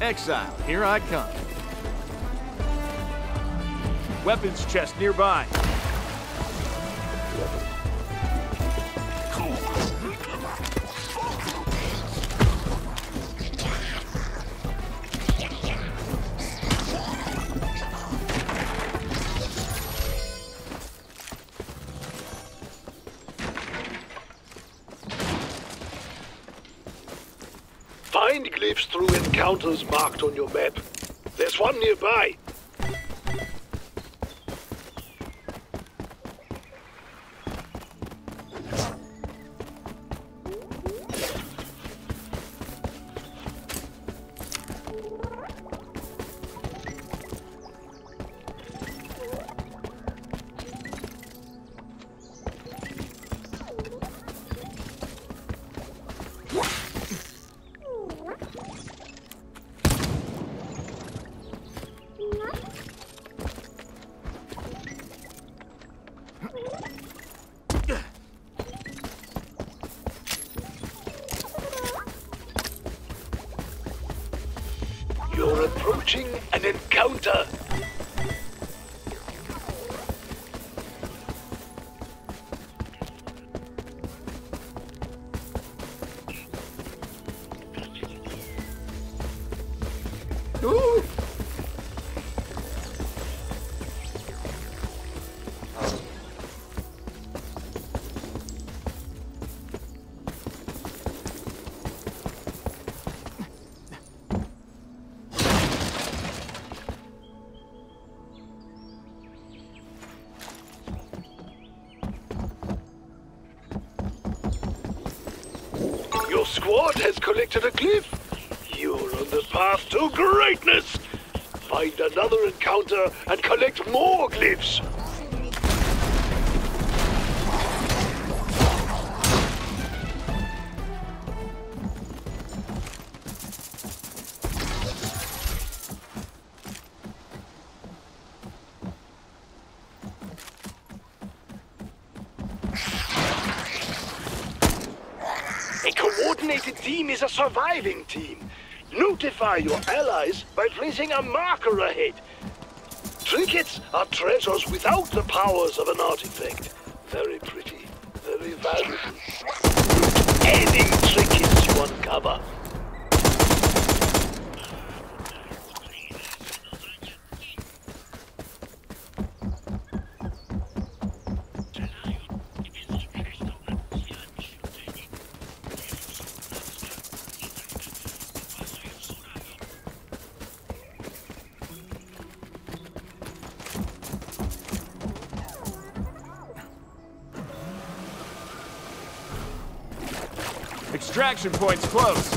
Exile, here I come. Weapons chest nearby. Find glyphs through encounters marked on your map. There's one nearby. You're approaching an encounter. Ooh. Your squad has collected a glyph. You're on the path to greatness. Find another encounter and collect more glyphs. A coordinated team is a surviving team. Notify your allies by placing a marker ahead. Trinkets are treasures without the powers of an artifact. Very pretty, very valuable. Any trinkets you uncover. Extraction point's close.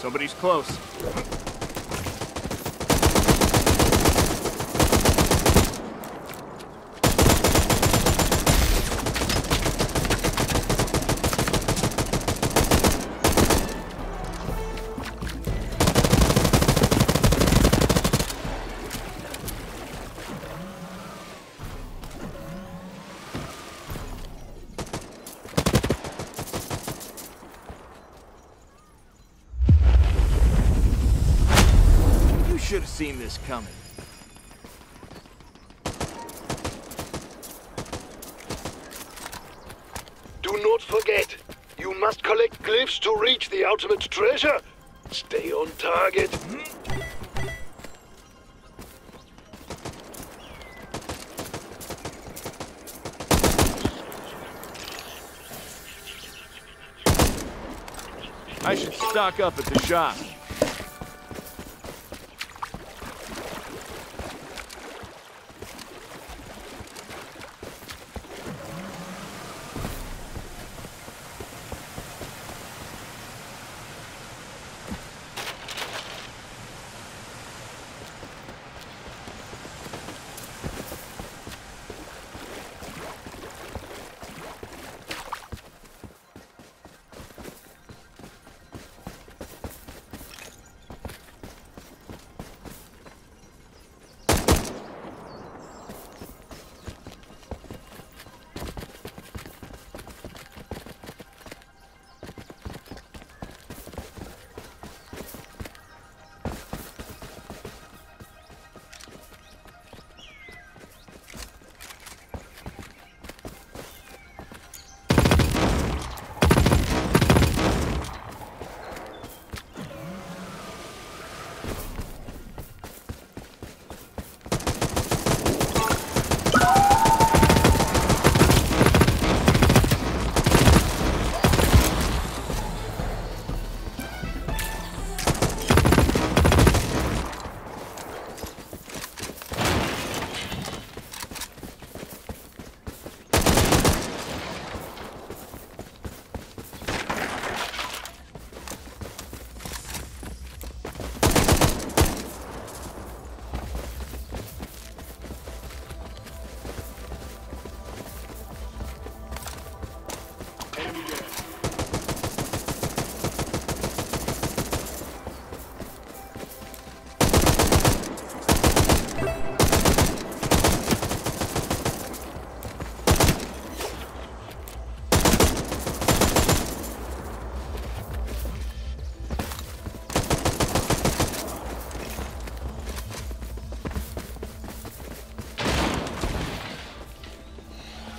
Somebody's close. Should have seen this coming. Do not forget, you must collect glyphs to reach the ultimate treasure. Stay on target. should stock up at the shop.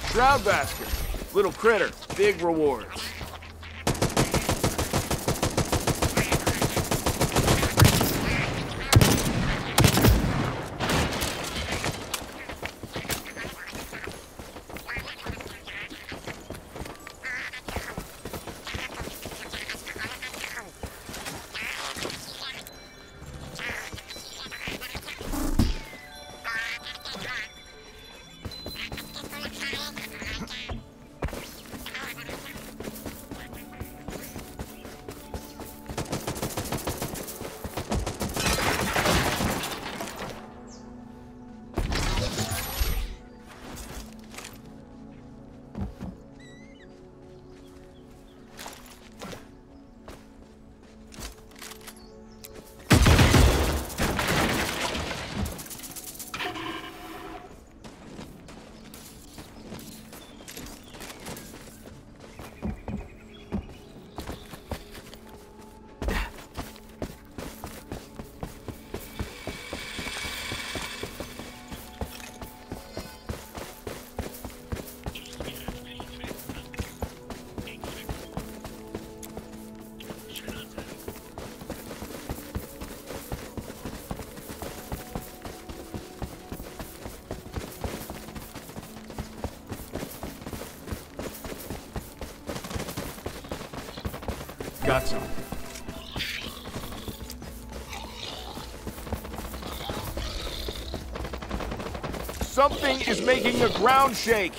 Crowdbaster, little critter, big rewards. Got some. Something is making the ground shake.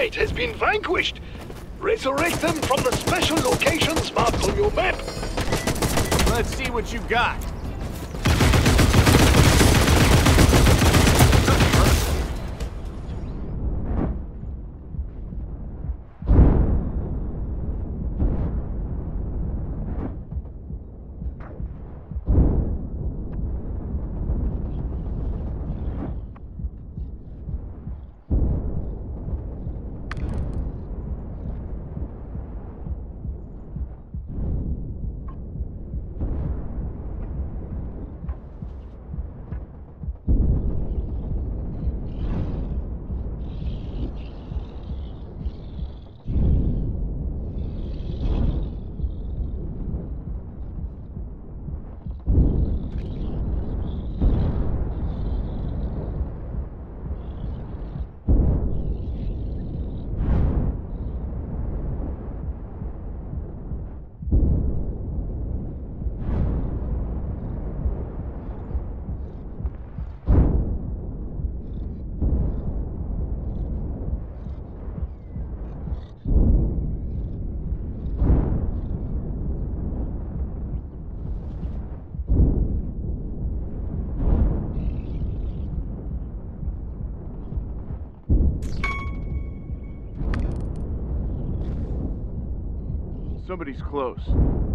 teammate has been vanquished. Resurrect them from the special locations marked on your map. Let's see what you got. Somebody's close.